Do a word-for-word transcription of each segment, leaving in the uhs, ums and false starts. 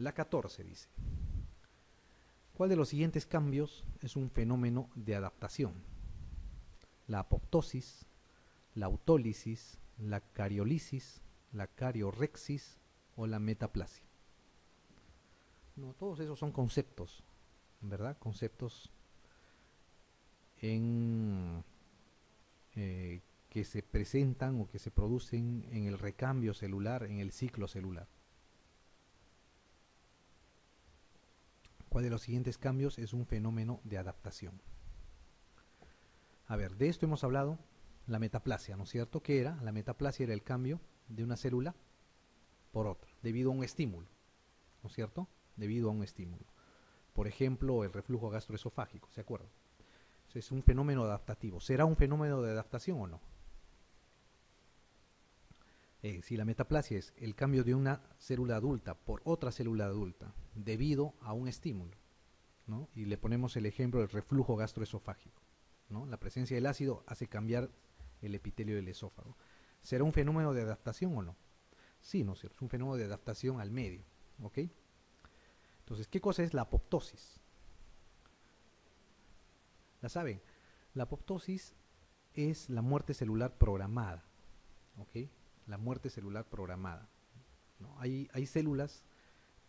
La catorce dice: ¿cuál de los siguientes cambios es un fenómeno de adaptación? La apoptosis, la autólisis, la cariolisis, la cariorexis o la metaplasia. No, todos esos son conceptos, ¿verdad? Conceptos en, eh, que se presentan o que se producen en el recambio celular, en el ciclo celular. ¿Cuál de los siguientes cambios es un fenómeno de adaptación? A ver, de esto hemos hablado, la metaplasia, ¿no es cierto? ¿Qué era? La metaplasia era el cambio de una célula por otra, debido a un estímulo, ¿no es cierto? Debido a un estímulo. Por ejemplo, el reflujo gastroesofágico, ¿se acuerdan? Es un fenómeno adaptativo. ¿Será un fenómeno de adaptación o no? Eh, si la metaplasia es el cambio de una célula adulta por otra célula adulta debido a un estímulo, ¿no? Y le ponemos el ejemplo del reflujo gastroesofágico, ¿no? La presencia del ácido hace cambiar el epitelio del esófago. ¿Será un fenómeno de adaptación o no? Sí, ¿no es cierto? Es un fenómeno de adaptación al medio, ¿ok? Entonces, ¿qué cosa es la apoptosis? ¿La saben? La apoptosis es la muerte celular programada, ¿ok? La muerte celular programada, ¿no? Hay, hay células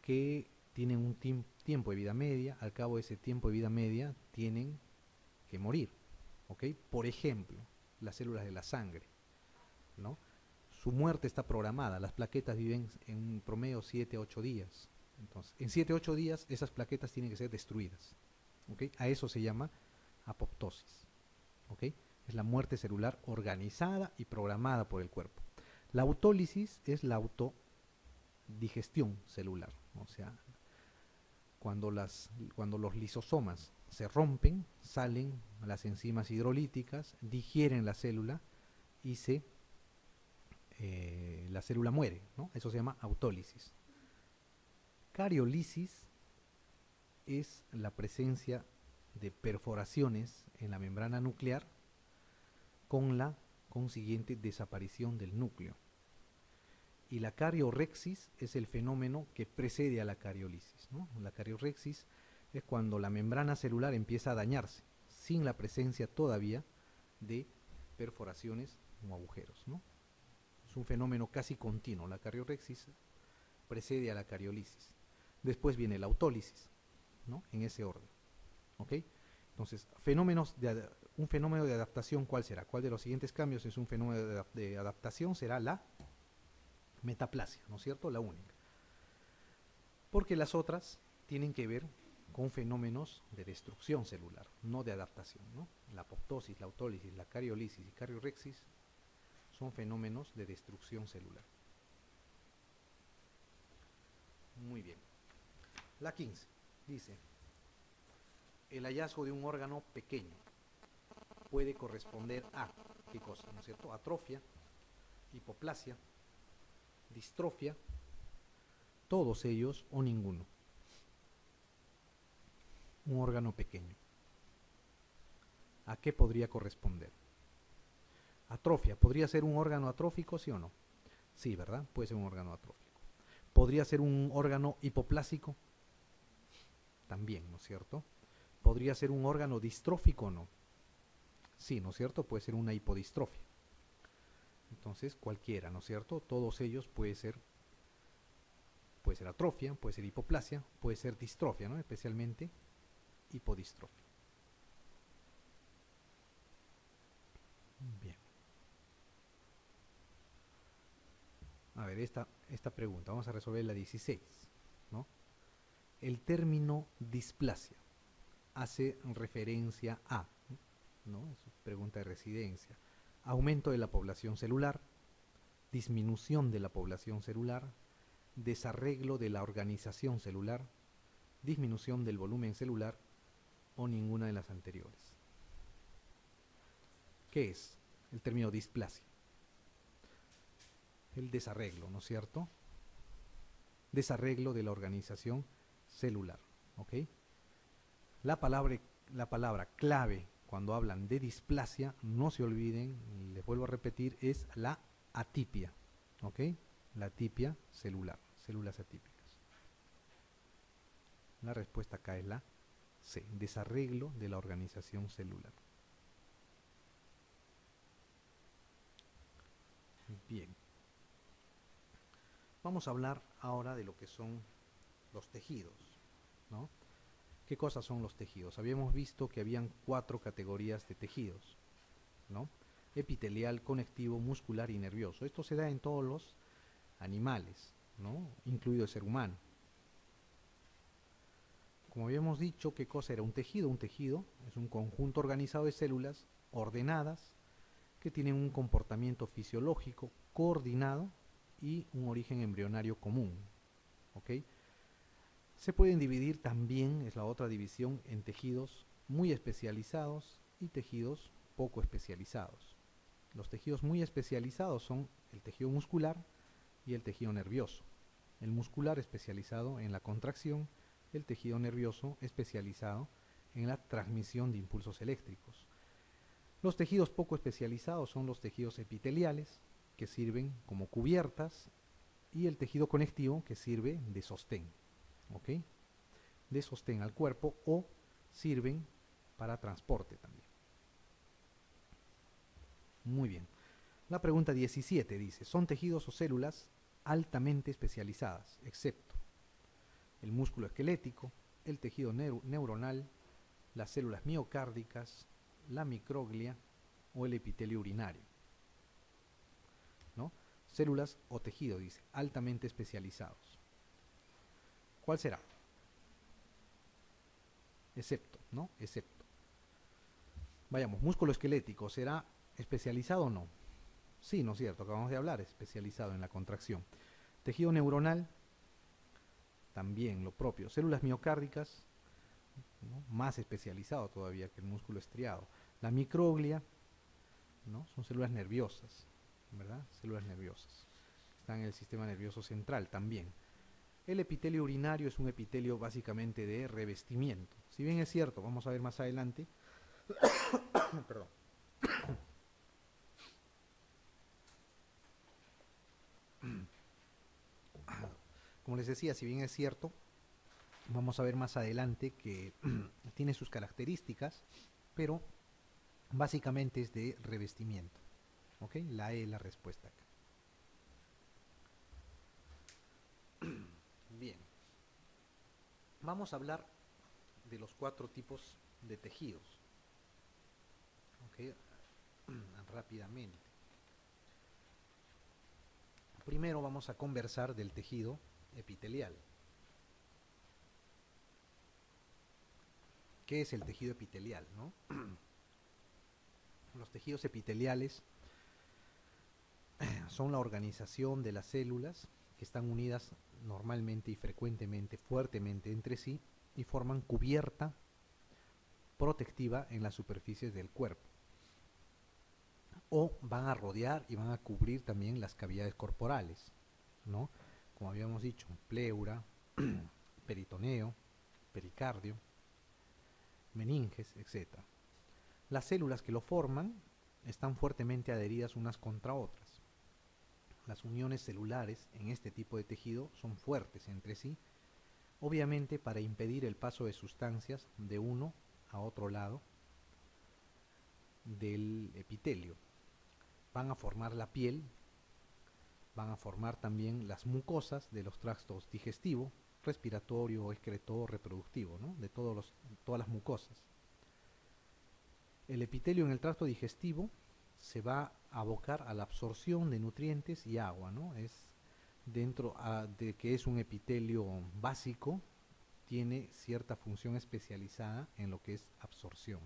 que tienen un tiemp- tiempo de vida media, al cabo de ese tiempo de vida media tienen que morir, ¿ok? Por ejemplo, las células de la sangre, ¿no? Su muerte está programada, las plaquetas viven en un promedio siete a ocho días. Entonces, en siete a ocho días esas plaquetas tienen que ser destruidas, ¿ok? A eso se llama apoptosis, ¿ok? Es la muerte celular organizada y programada por el cuerpo. La autólisis es la autodigestión celular, o sea, cuando, las, cuando los lisosomas se rompen, salen las enzimas hidrolíticas, digieren la célula y se, eh, la célula muere, ¿no? Eso se llama autólisis. Cariolisis es la presencia de perforaciones en la membrana nuclear con la consiguiente desaparición del núcleo. Y la cariorexis es el fenómeno que precede a la cariolisis, ¿no? La cariorexis es cuando la membrana celular empieza a dañarse, sin la presencia todavía de perforaciones o agujeros, ¿no? Es un fenómeno casi continuo. La cariorexis precede a la cariolisis. Después viene la autólisis, ¿no? En ese orden, ¿ok? Entonces, fenómenos de, un fenómeno de adaptación, ¿cuál será? ¿Cuál de los siguientes cambios es un fenómeno de, de adaptación? Será la metaplasia, ¿no es cierto? La única. Porque las otras tienen que ver con fenómenos de destrucción celular, no de adaptación, ¿no? La apoptosis, la autólisis, la cariolisis y cariorexis son fenómenos de destrucción celular. Muy bien. La quince dice: el hallazgo de un órgano pequeño puede corresponder a, ¿qué cosa? ¿No es cierto? Atrofia, hipoplasia, distrofia, todos ellos o ninguno. Un órgano pequeño, ¿a qué podría corresponder? Atrofia, ¿podría ser un órgano atrófico, sí o no? Sí, ¿verdad? Puede ser un órgano atrófico. ¿Podría ser un órgano hipoplásico? También, ¿no es cierto? ¿Podría ser un órgano distrófico o no? Sí, ¿no es cierto? Puede ser una hipodistrofia. Entonces, cualquiera, ¿no es cierto? Todos ellos puede ser, puede ser atrofia, puede ser hipoplasia, puede ser distrofia, ¿no? Especialmente hipodistrofia. Bien. A ver, esta, esta pregunta, vamos a resolver la dieciséis, ¿no? El término displasia hace referencia a, ¿no? Es una pregunta de residencia. Aumento de la población celular, disminución de la población celular, desarreglo de la organización celular, disminución del volumen celular o ninguna de las anteriores. ¿Qué es el término displasia? El desarreglo, ¿no es cierto? Desarreglo de la organización celular, ¿ok? La palabra, la palabra clave cuando hablan de displasia, no se olviden, les vuelvo a repetir, es la atipia, ¿ok? La atipia celular, células atípicas. La respuesta acá es la C, desarreglo de la organización celular. Bien. Vamos a hablar ahora de lo que son los tejidos, ¿no? ¿Qué cosas son los tejidos? Habíamos visto que habían cuatro categorías de tejidos, ¿no? Epitelial, conectivo, muscular y nervioso. Esto se da en todos los animales, ¿no? Incluido el ser humano. Como habíamos dicho, ¿qué cosa era un tejido? Un tejido es un conjunto organizado de células ordenadas que tienen un comportamiento fisiológico coordinado y un origen embrionario común, ¿ok? Se pueden dividir también, es la otra división, en tejidos muy especializados y tejidos poco especializados. Los tejidos muy especializados son el tejido muscular y el tejido nervioso. El muscular especializado en la contracción, el tejido nervioso especializado en la transmisión de impulsos eléctricos. Los tejidos poco especializados son los tejidos epiteliales, que sirven como cubiertas, y el tejido conectivo, que sirve de sostén, ¿ok? De sostén al cuerpo, o sirven para transporte también. Muy bien. La pregunta diecisiete dice, son tejidos o células altamente especializadas, excepto el músculo esquelético, el tejido neur- neuronal, las células miocárdicas, la microglia o el epitelio urinario, ¿no? Células o tejido, dice, altamente especializados. ¿Cuál será? Excepto, ¿no? Excepto. Vayamos, músculo esquelético, ¿será especializado o no? Sí, ¿no es cierto? Acabamos de hablar, especializado en la contracción. Tejido neuronal, también lo propio. Células miocárdicas, ¿no? Más especializado todavía que el músculo estriado. La microglia, ¿no? Son células nerviosas, ¿verdad? Células nerviosas. Están en el sistema nervioso central también. El epitelio urinario es un epitelio básicamente de revestimiento. Si bien es cierto, vamos a ver más adelante, perdón, como les decía, si bien es cierto, vamos a ver más adelante que tiene sus características, pero básicamente es de revestimiento. ¿Ok? La E es la respuesta acá. Bien, vamos a hablar de los cuatro tipos de tejidos, ¿ok? Rápidamente. Primero vamos a conversar del tejido epitelial. ¿Qué es el tejido epitelial, no? Los tejidos epiteliales son la organización de las células que están unidas normalmente y frecuentemente, fuertemente entre sí, y forman cubierta protectiva en las superficies del cuerpo, o van a rodear y van a cubrir también las cavidades corporales, ¿no? Como habíamos dicho, pleura, peritoneo, pericardio, meninges, etcétera. Las células que lo forman están fuertemente adheridas unas contra otras. Las uniones celulares en este tipo de tejido son fuertes entre sí, obviamente para impedir el paso de sustancias de uno a otro lado del epitelio. Van a formar la piel, van a formar también las mucosas de los tractos digestivo, respiratorio, excretorio, reproductivo, ¿no? De todos los, todas las mucosas. El epitelio en el tracto digestivo se va a abocar a la absorción de nutrientes y agua, ¿no? Es dentro a, de que es un epitelio básico, tiene cierta función especializada en lo que es absorción.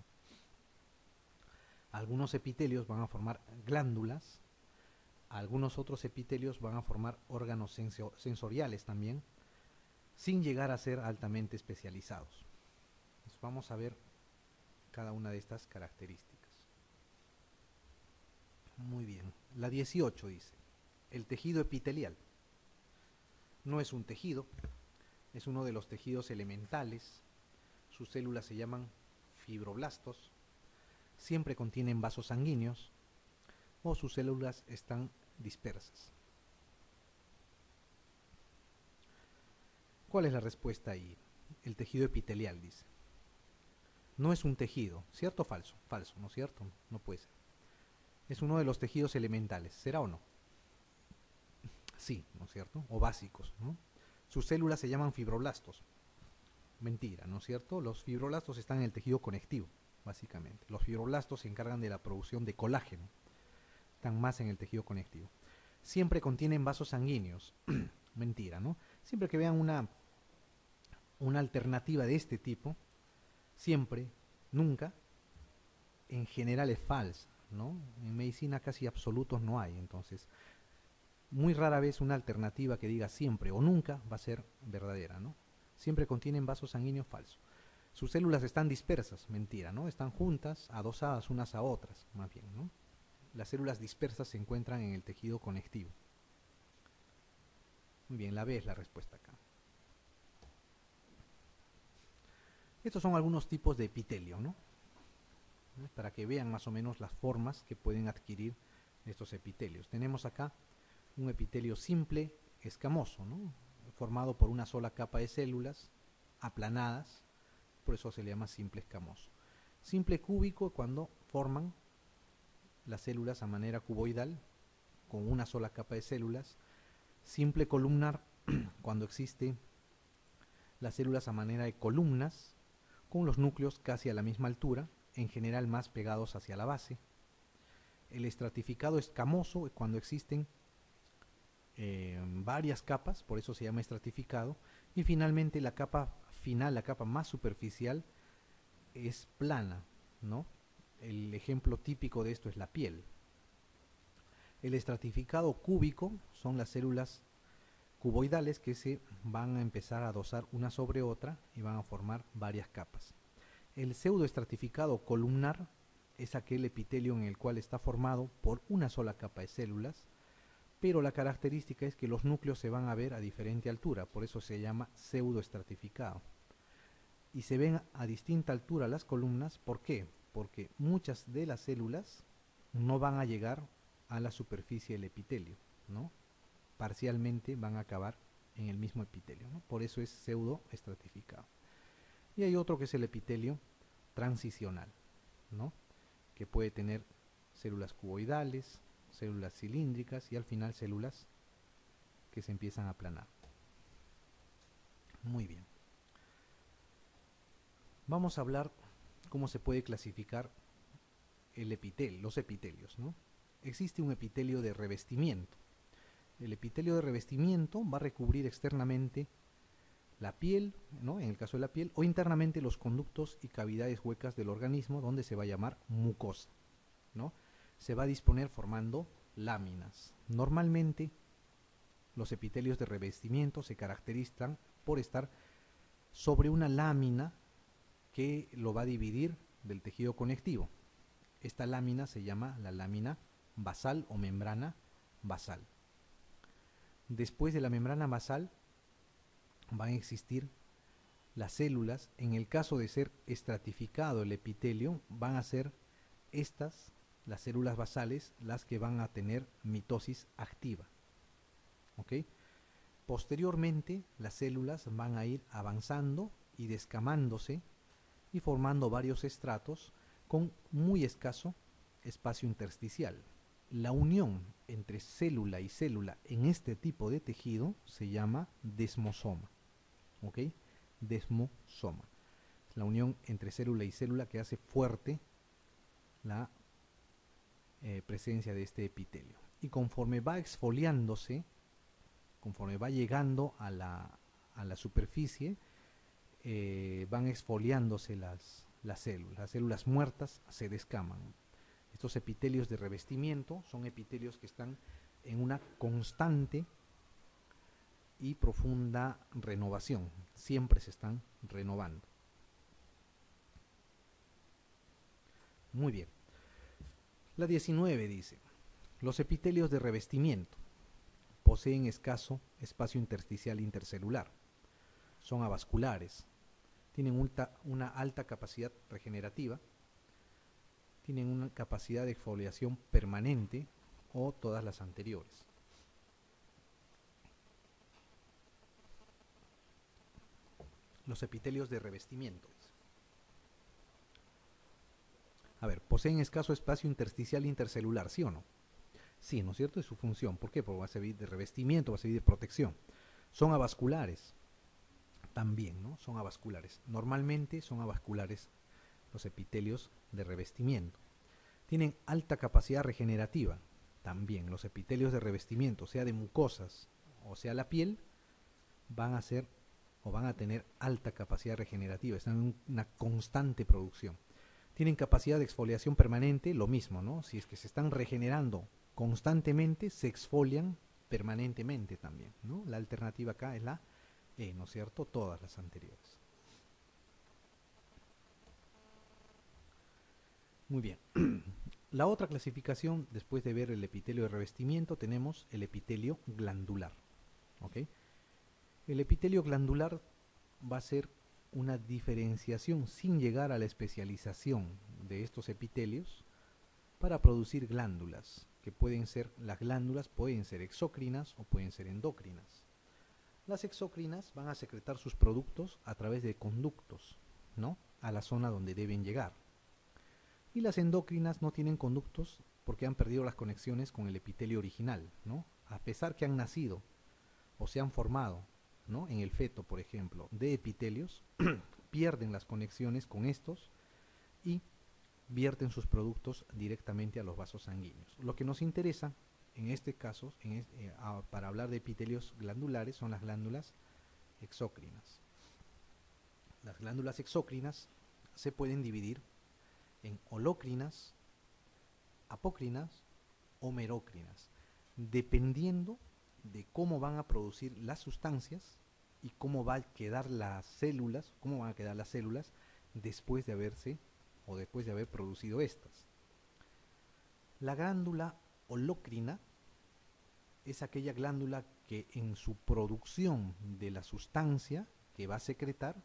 Algunos epitelios van a formar glándulas, algunos otros epitelios van a formar órganos senso sensoriales también, sin llegar a ser altamente especializados. Entonces vamos a ver cada una de estas características. Muy bien. La dieciocho dice, el tejido epitelial no es un tejido, es uno de los tejidos elementales. Sus células se llaman fibroblastos, siempre contienen vasos sanguíneos o sus células están dispersas. ¿Cuál es la respuesta ahí? el tejido epitelial, dice. No es un tejido, ¿cierto o falso? Falso, ¿no es cierto? No puede ser. Es uno de los tejidos elementales, ¿será o no? Sí, ¿no es cierto? O básicos, ¿no? Sus células se llaman fibroblastos. Mentira, ¿no es cierto? Los fibroblastos están en el tejido conectivo, básicamente. Los fibroblastos se encargan de la producción de colágeno. Están más en el tejido conectivo. Siempre contienen vasos sanguíneos. Mentira, ¿no? Siempre que vean una, una alternativa de este tipo, siempre, nunca, en general es falsa, ¿no? En medicina casi absolutos no hay, entonces muy rara vez una alternativa que diga siempre o nunca va a ser verdadera, ¿no? Siempre contienen vasos sanguíneos, falsos. Sus células están dispersas, mentira, ¿no? Están juntas, adosadas unas a otras, más bien, ¿no? Las células dispersas se encuentran en el tejido conectivo. Muy bien, la B es la respuesta acá. Estos son algunos tipos de epitelio, ¿no? Para que vean más o menos las formas que pueden adquirir estos epitelios. Tenemos acá un epitelio simple, escamoso, ¿no? Formado por una sola capa de células aplanadas, por eso se le llama simple escamoso. Simple cúbico cuando forman las células a manera cuboidal, con una sola capa de células. Simple columnar cuando existe las células a manera de columnas, con los núcleos casi a la misma altura, en general más pegados hacia la base. El estratificado escamoso es cuando existen eh, varias capas, por eso se llama estratificado. Y finalmente la capa final, la capa más superficial, es plana, ¿no? El ejemplo típico de esto es la piel. El estratificado cúbico son las células cuboidales que se van a empezar a adosar una sobre otra y van a formar varias capas. El pseudoestratificado columnar es aquel epitelio en el cual está formado por una sola capa de células, pero la característica es que los núcleos se van a ver a diferente altura, por eso se llama pseudoestratificado. Y se ven a distinta altura las columnas, ¿por qué? Porque muchas de las células no van a llegar a la superficie del epitelio, ¿no? Parcialmente van a acabar en el mismo epitelio, ¿no? Por eso es pseudoestratificado. Y hay otro que es el epitelio transicional, ¿no? Que puede tener células cuboidales, células cilíndricas y al final células que se empiezan a aplanar. Muy bien. Vamos a hablar cómo se puede clasificar el epitel, los epitelios, ¿no? Existe un epitelio de revestimiento. El epitelio de revestimiento va a recubrir externamente la piel, ¿no? En el caso de la piel, o internamente los conductos y cavidades huecas del organismo, donde se va a llamar mucosa, ¿no? Se va a disponer formando láminas. Normalmente los epitelios de revestimiento se caracterizan por estar sobre una lámina que lo va a dividir del tejido conectivo. Esta lámina se llama la lámina basal o membrana basal. Después de la membrana basal van a existir las células. En el caso de ser estratificado el epitelio, van a ser estas, las células basales, las que van a tener mitosis activa, ¿ok? Posteriormente las células van a ir avanzando y descamándose y formando varios estratos con muy escaso espacio intersticial. La unión entre célula y célula en este tipo de tejido se llama desmosoma. ¿Ok? Desmosoma. La unión entre célula y célula que hace fuerte la eh, presencia de este epitelio. Y conforme va exfoliándose, conforme va llegando a la, a la superficie, eh, van exfoliándose las, las células. Las células muertas se descaman. Estos epitelios de revestimiento son epitelios que están en una constante y profunda renovación. Siempre se están renovando. Muy bien. La diecinueve dice, los epitelios de revestimiento poseen escaso espacio intersticial intercelular. Son avasculares, tienen una alta capacidad regenerativa, tienen una capacidad de exfoliación permanente o todas las anteriores. los epitelios de revestimiento. A ver, poseen escaso espacio intersticial intercelular, ¿sí o no? Sí, ¿no es cierto? Es su función. ¿Por qué? Porque va a servir de revestimiento, va a servir de protección. Son avasculares. También, ¿no? Son avasculares. Normalmente son avasculares los epitelios de revestimiento. Tienen alta capacidad regenerativa. También los epitelios de revestimiento, sea de mucosas o sea la piel, van a ser o van a tener alta capacidad regenerativa. Están en una constante producción. Tienen capacidad de exfoliación permanente, lo mismo, ¿no? Si es que se están regenerando constantemente, se exfolian permanentemente también, ¿no? La alternativa acá es la E, ¿no es cierto? Todas las anteriores. Muy bien. La otra clasificación, después de ver el epitelio de revestimiento, tenemos el epitelio glandular, ¿ok? El epitelio glandular va a ser una diferenciación sin llegar a la especialización de estos epitelios para producir glándulas, que pueden ser, las glándulas pueden ser exocrinas o pueden ser endocrinas. Las exocrinas van a secretar sus productos a través de conductos, ¿no?, a la zona donde deben llegar. Y las endocrinas no tienen conductos porque han perdido las conexiones con el epitelio original, ¿no?, a pesar que han nacido o se han formado, ¿no?, en el feto, por ejemplo, de epitelios, pierden las conexiones con estos y vierten sus productos directamente a los vasos sanguíneos. Lo que nos interesa en este caso, en este, eh, a, para hablar de epitelios glandulares, son las glándulas exocrinas. Las glándulas exocrinas se pueden dividir en holocrinas, apocrinas o merocrinas, dependiendo de cómo van a producir las sustancias y cómo van a quedar las células, cómo van a quedar las células después de haberse o después de haber producido estas. La glándula holocrina es aquella glándula que en su producción de la sustancia que va a secretar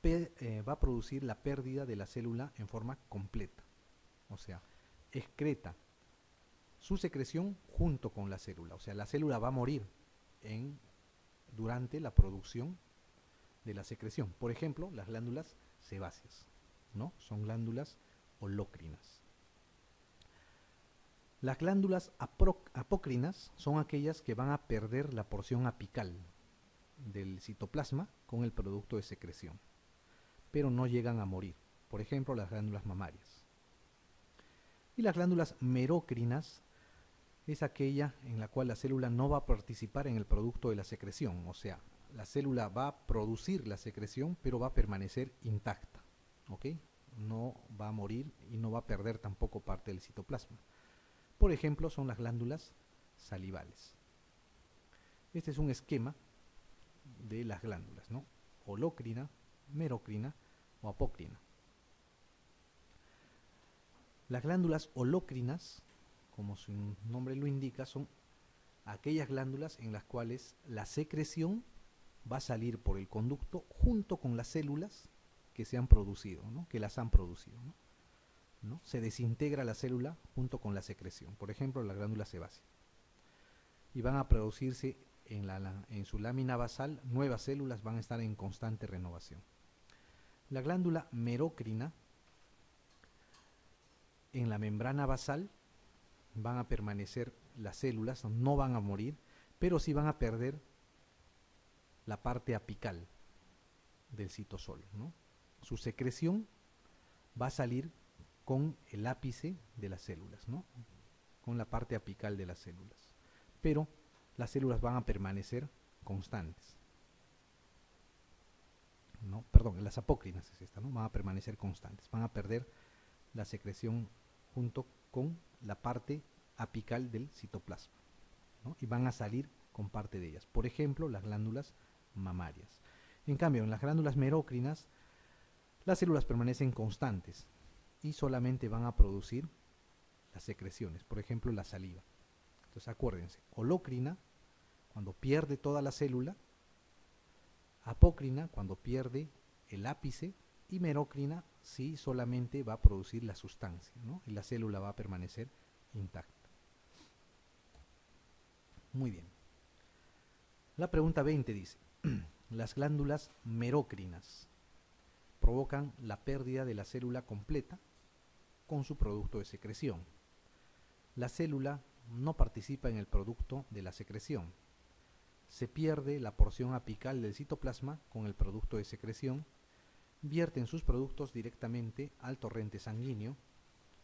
per, eh, va a producir la pérdida de la célula en forma completa, o sea, excreta su secreción junto con la célula, o sea, la célula va a morir en, durante la producción de la secreción. Por ejemplo, las glándulas sebáceas, ¿no?, son glándulas holocrinas. Las glándulas apocrinas son aquellas que van a perder la porción apical del citoplasma con el producto de secreción, pero no llegan a morir, por ejemplo, las glándulas mamarias. Y las glándulas merocrinas es aquella en la cual la célula no va a participar en el producto de la secreción, o sea, la célula va a producir la secreción, pero va a permanecer intacta, ¿ok? No va a morir y no va a perder tampoco parte del citoplasma. Por ejemplo, son las glándulas salivales. Este es un esquema de las glándulas, ¿no? Holocrina, merocrina o apocrina. Las glándulas holocrinas, como su nombre lo indica, son aquellas glándulas en las cuales la secreción va a salir por el conducto junto con las células que se han producido, ¿no?, que las han producido, ¿no? ¿No? Se desintegra la célula junto con la secreción, por ejemplo, la glándula sebácea. Y van a producirse en, la, la, en su lámina basal, nuevas células van a estar en constante renovación. La glándula merocrina, en la membrana basal, van a permanecer las células, no van a morir, pero sí van a perder la parte apical del citosol, ¿no? Su secreción va a salir con el ápice de las células, ¿no?, con la parte apical de las células, pero las células van a permanecer constantes, ¿no? Perdón, las apocrinas es esta, ¿no?, van a permanecer constantes, van a perder la secreción junto con la parte apical del citoplasma, ¿no?, y van a salir con parte de ellas, por ejemplo, las glándulas mamarias. En cambio, en las glándulas merocrinas, las células permanecen constantes y solamente van a producir las secreciones, por ejemplo, la saliva. Entonces, acuérdense, holocrina, cuando pierde toda la célula, apocrina, cuando pierde el ápice, y merocrina, sí, solamente va a producir la sustancia, ¿no?, y la célula va a permanecer intacta. Muy bien. La pregunta veinte dice, Las glándulas merocrinas provocan la pérdida de la célula completa con su producto de secreción. La célula no participa en el producto de la secreción. Se pierde la porción apical del citoplasma con el producto de secreción, vierten sus productos directamente al torrente sanguíneo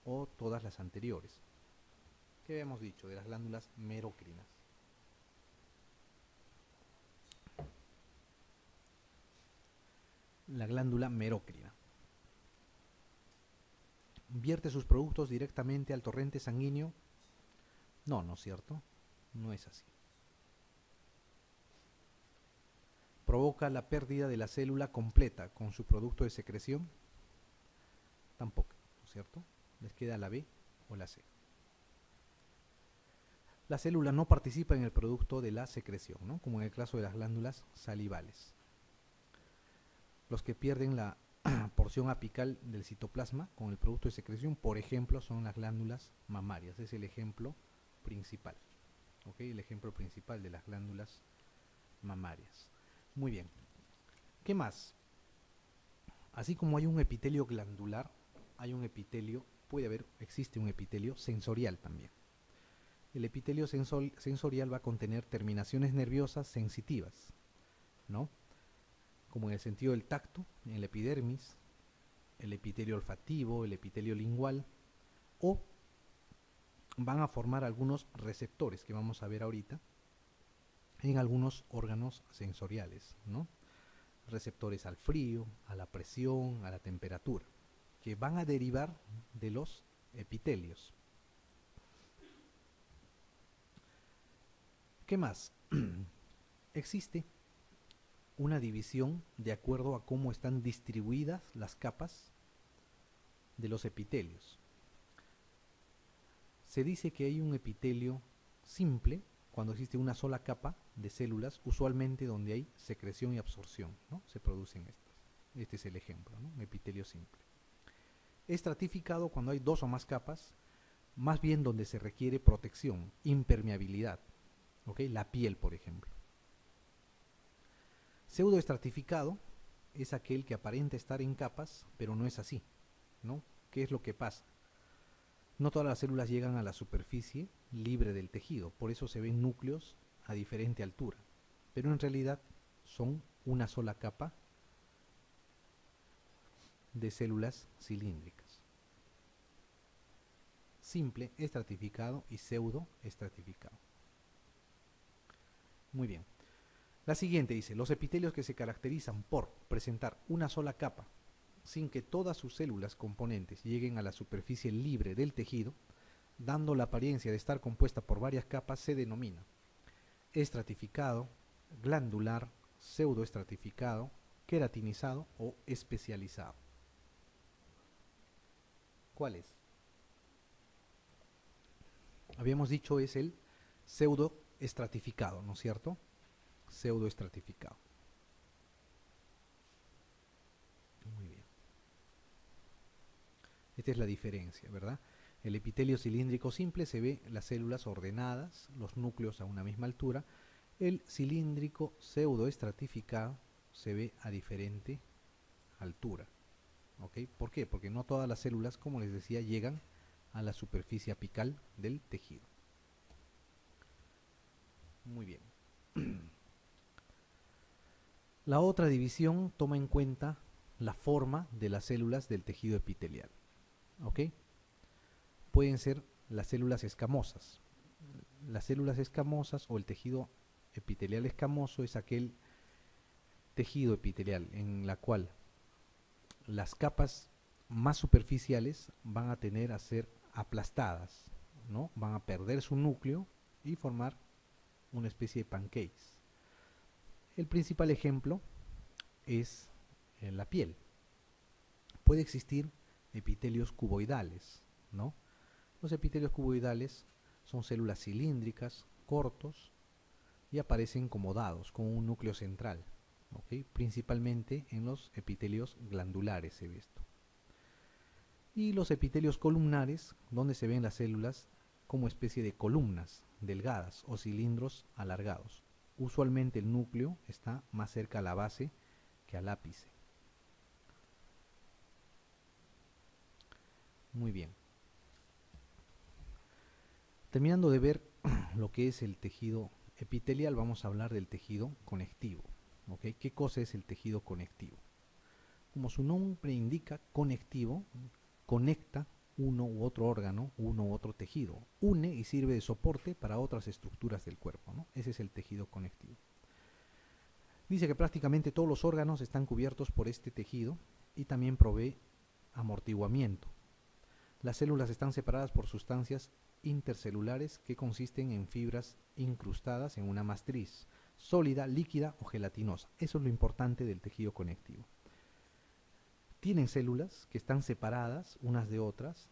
o todas las anteriores. ¿Qué habíamos dicho de las glándulas merocrinas? La glándula merocrina vierte sus productos directamente al torrente sanguíneo. No, no es cierto, no es así. ¿Provoca la pérdida de la célula completa con su producto de secreción? Tampoco, ¿no es cierto? Les queda la B o la C. La célula no participa en el producto de la secreción, ¿no? Como en el caso de las glándulas salivales. Los que pierden la porción apical del citoplasma con el producto de secreción, por ejemplo, son las glándulas mamarias. Es el ejemplo principal, ¿ok? El ejemplo principal de las glándulas mamarias. Muy bien. ¿Qué más? Así como hay un epitelio glandular, hay un epitelio, puede haber, existe un epitelio sensorial también. El epitelio sensor, sensorial va a contener terminaciones nerviosas sensitivas, ¿no? Como en el sentido del tacto, en el epidermis, el epitelio olfativo, el epitelio lingual, o van a formar algunos receptores que vamos a ver ahorita, en algunos órganos sensoriales, ¿no? Receptores al frío, a la presión, a la temperatura, que van a derivar de los epitelios. ¿Qué más? Existe una división de acuerdo a cómo están distribuidas las capas de los epitelios. Se dice que hay un epitelio simple cuando existe una sola capa de células, usualmente donde hay secreción y absorción, ¿no? Se producen estas. Este es el ejemplo, ¿no? Un epitelio simple. Estratificado cuando hay dos o más capas, más bien donde se requiere protección, impermeabilidad, ¿ok? La piel, por ejemplo. Pseudoestratificado es aquel que aparenta estar en capas, pero no es así, ¿no? ¿Qué es lo que pasa? No todas las células llegan a la superficie libre del tejido, por eso se ven núcleos a diferente altura, pero en realidad son una sola capa de células cilíndricas. Simple, estratificado y pseudoestratificado. Muy bien. La siguiente dice, los epitelios que se caracterizan por presentar una sola capa, sin que todas sus células componentes lleguen a la superficie libre del tejido, dando la apariencia de estar compuesta por varias capas, se denomina estratificado, glandular, pseudoestratificado, queratinizado o especializado. ¿Cuál es? Habíamos dicho es el pseudoestratificado, ¿no es cierto? Pseudoestratificado. Muy bien. Esta es la diferencia, ¿verdad? El epitelio cilíndrico simple se ve las células ordenadas, los núcleos a una misma altura. El cilíndrico pseudoestratificado se ve a diferente altura. ¿Ok? ¿Por qué? Porque no todas las células, como les decía, llegan a la superficie apical del tejido. Muy bien. La otra división toma en cuenta la forma de las células del tejido epitelial. ¿Ok? Pueden ser las células escamosas. Las células escamosas o el tejido epitelial escamoso es aquel tejido epitelial en la cual las capas más superficiales van a tener a ser aplastadas, ¿no? Van a perder su núcleo y formar una especie de pancakes. El principal ejemplo es en la piel. Puede existir epitelios cuboidales, ¿no? Los epitelios cuboidales son células cilíndricas, cortos, y aparecen como dados, con un núcleo central, ¿ok? Principalmente en los epitelios glandulares se ve esto. Y los epitelios columnares, donde se ven las células como especie de columnas delgadas o cilindros alargados, Usualmente el núcleo está más cerca a la base que al ápice. Muy bien. Terminando de ver lo que es el tejido epitelial, vamos a hablar del tejido conectivo. ¿Okay? ¿Qué cosa es el tejido conectivo? Como su nombre indica, conectivo conecta uno u otro órgano, uno u otro tejido, une y sirve de soporte para otras estructuras del cuerpo, ¿no? Ese es el tejido conectivo. Dice que prácticamente todos los órganos están cubiertos por este tejido y también provee amortiguamiento. Las células están separadas por sustancias intercelulares que consisten en fibras incrustadas en una matriz sólida, líquida o gelatinosa. Eso es lo importante del tejido conectivo. Tienen células que están separadas unas de otras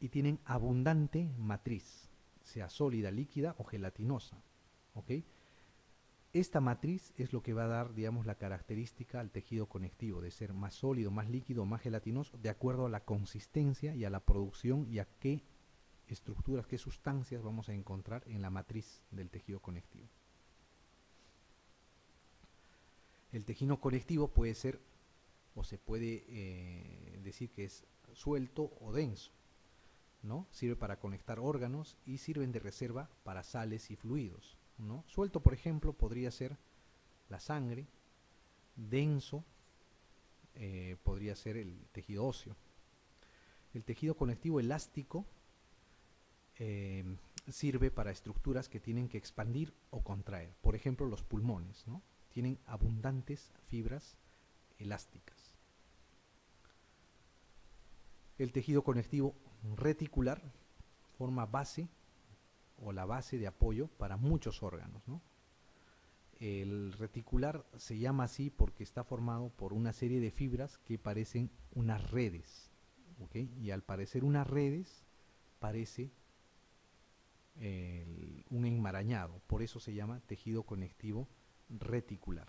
y tienen abundante matriz, sea sólida, líquida o gelatinosa. ¿Okay? Esta matriz es lo que va a dar, digamos, la característica al tejido conectivo, de ser más sólido, más líquido, más gelatinoso, de acuerdo a la consistencia y a la producción y a qué estructuras, qué sustancias vamos a encontrar en la matriz del tejido conectivo. El tejido conectivo puede ser, o se puede eh, decir que es suelto o denso, ¿no? Sirve para conectar órganos y sirven de reserva para sales y fluidos, ¿no? Suelto, por ejemplo, podría ser la sangre, denso eh, podría ser el tejido óseo. El tejido conectivo elástico eh, sirve para estructuras que tienen que expandir o contraer, por ejemplo, los pulmones, ¿no? Tienen abundantes fibras elásticas. El tejido conectivo reticular forma base o la base de apoyo para muchos órganos, ¿no? El reticular se llama así porque está formado por una serie de fibras que parecen unas redes, ¿okay? Y al parecer unas redes parece el, un enmarañado, por eso se llama tejido conectivo reticular.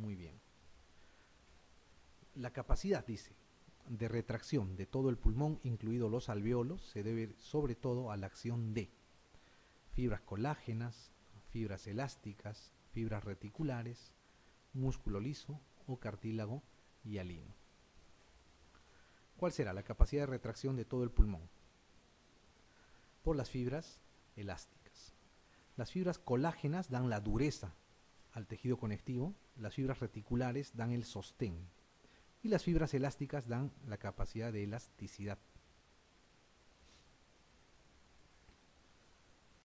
Muy bien. La capacidad, dice, de retracción de todo el pulmón, incluidos los alveolos, se debe sobre todo a la acción de fibras colágenas, fibras elásticas, fibras reticulares, músculo liso o cartílago hialino. ¿Cuál será la capacidad de retracción de todo el pulmón? Por las fibras elásticas. Las fibras colágenas dan la dureza al tejido conectivo, las fibras reticulares dan el sostén y las fibras elásticas dan la capacidad de elasticidad